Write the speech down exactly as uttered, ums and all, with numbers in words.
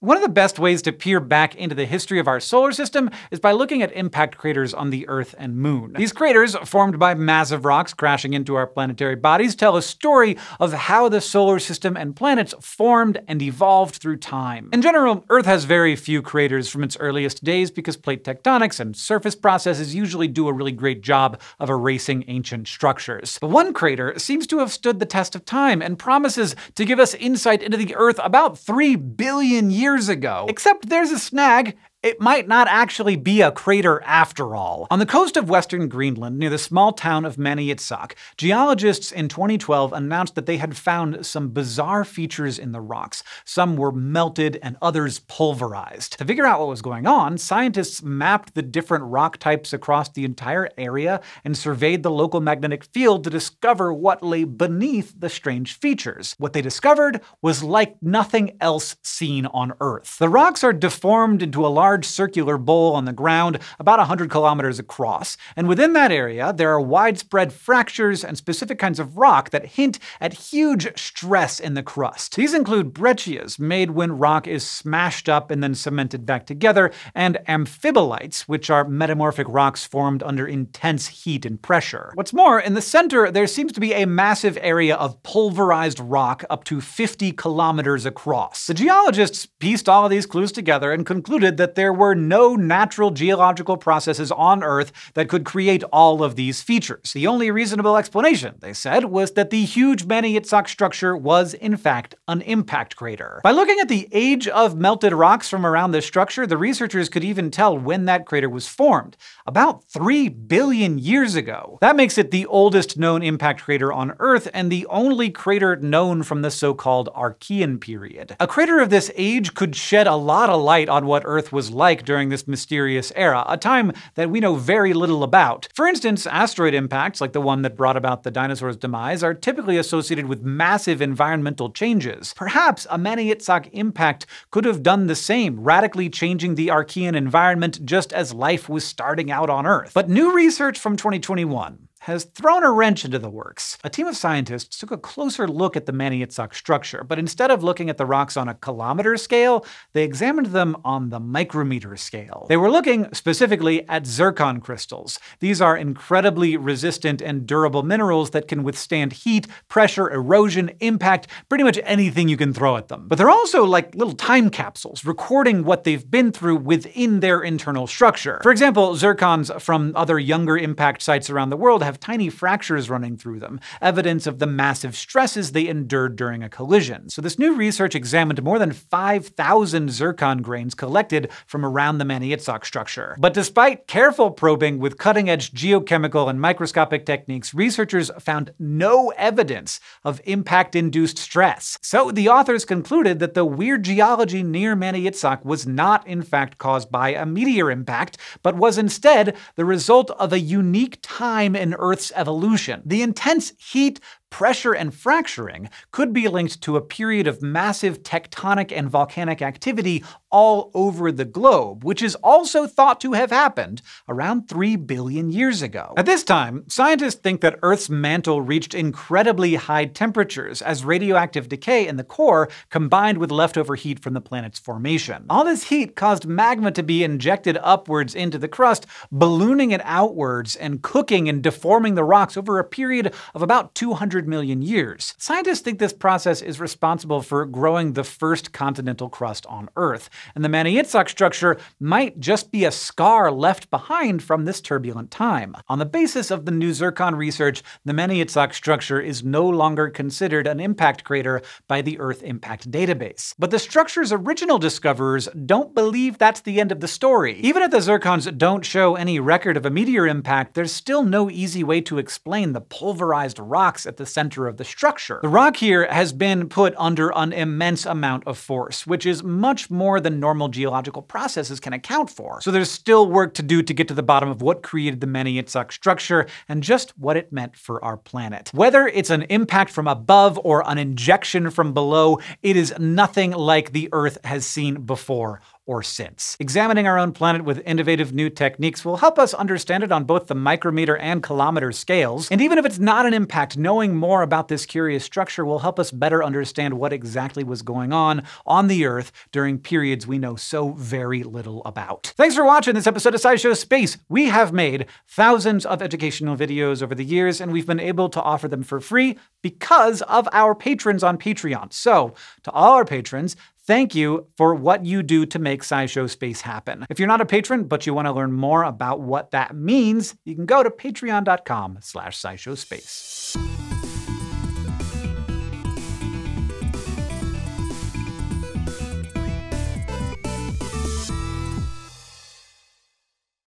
One of the best ways to peer back into the history of our solar system is by looking at impact craters on the Earth and Moon. These craters, formed by massive rocks crashing into our planetary bodies, tell a story of how the solar system and planets formed and evolved through time. In general, Earth has very few craters from its earliest days because plate tectonics and surface processes usually do a really great job of erasing ancient structures. But one crater seems to have stood the test of time and promises to give us insight into the Earth about three billion years years ago. Except there's a snag. It might not actually be a crater after all. On the coast of western Greenland, near the small town of Maniitsoq, geologists in twenty twelve announced that they had found some bizarre features in the rocks. Some were melted and others pulverized. To figure out what was going on, scientists mapped the different rock types across the entire area and surveyed the local magnetic field to discover what lay beneath the strange features. What they discovered was like nothing else seen on Earth. The rocks are deformed into a large large circular bowl on the ground, about one hundred kilometers across. And within that area, there are widespread fractures and specific kinds of rock that hint at huge stress in the crust. These include breccias, made when rock is smashed up and then cemented back together, and amphibolites, which are metamorphic rocks formed under intense heat and pressure. What's more, in the center, there seems to be a massive area of pulverized rock up to fifty kilometers across. The geologists pieced all of these clues together and concluded that there were no natural geological processes on Earth that could create all of these features. The only reasonable explanation, they said, was that the huge Maniitsoq structure was, in fact, an impact crater. By looking at the age of melted rocks from around this structure, the researchers could even tell when that crater was formed, about three billion years ago. That makes it the oldest known impact crater on Earth and the only crater known from the so-called Archean period. A crater of this age could shed a lot of light on what Earth was was like during this mysterious era, a time that we know very little about. For instance, asteroid impacts, like the one that brought about the dinosaurs' demise, are typically associated with massive environmental changes. Perhaps a Maniitsoq impact could have done the same, radically changing the Archean environment just as life was starting out on Earth. But new research from twenty twenty-one has thrown a wrench into the works. A team of scientists took a closer look at the Maniitsoq structure, but instead of looking at the rocks on a kilometer scale, they examined them on the micrometer scale. They were looking specifically at zircon crystals. These are incredibly resistant and durable minerals that can withstand heat, pressure, erosion, impact, pretty much anything you can throw at them. But they're also like little time capsules, recording what they've been through within their internal structure. For example, zircons from other younger impact sites around the world have tiny fractures running through them, evidence of the massive stresses they endured during a collision. So this new research examined more than five thousand zircon grains collected from around the Maniitsoq structure. But despite careful probing with cutting-edge geochemical and microscopic techniques, researchers found no evidence of impact-induced stress. So the authors concluded that the weird geology near Maniitsoq was not, in fact, caused by a meteor impact, but was instead the result of a unique time in Earth's evolution. The intense heat, pressure, and fracturing could be linked to a period of massive tectonic and volcanic activity all over the globe, which is also thought to have happened around three billion years ago. At this time, scientists think that Earth's mantle reached incredibly high temperatures as radioactive decay in the core combined with leftover heat from the planet's formation. All this heat caused magma to be injected upwards into the crust, ballooning it outwards and cooking and deforming the rocks over a period of about two hundred million years. Scientists think this process is responsible for growing the first continental crust on Earth, and the Maniitsoq structure might just be a scar left behind from this turbulent time. On the basis of the new zircon research, the Maniitsoq structure is no longer considered an impact crater by the Earth Impact Database. But the structure's original discoverers don't believe that's the end of the story. Even if the zircons don't show any record of a meteor impact, there's still no easy way to explain the pulverized rocks at the center of the structure. The rock here has been put under an immense amount of force, which is much more than normal geological processes can account for. So there's still work to do to get to the bottom of what created the Maniitsoq structure and just what it meant for our planet. Whether it's an impact from above or an injection from below, it is nothing like the Earth has seen before or since. Examining our own planet with innovative new techniques will help us understand it on both the micrometer and kilometer scales, and even if it's not an impact, knowing more about this curious structure will help us better understand what exactly was going on on the Earth during periods we know so very little about. Thanks for watching this episode of SciShow Space! We have made thousands of educational videos over the years, and we've been able to offer them for free because of our patrons on Patreon. So, to all our patrons, thank you for what you do to make SciShow Space happen. If you're not a patron, but you want to learn more about what that means, you can go to patreon dot com slash scishow space.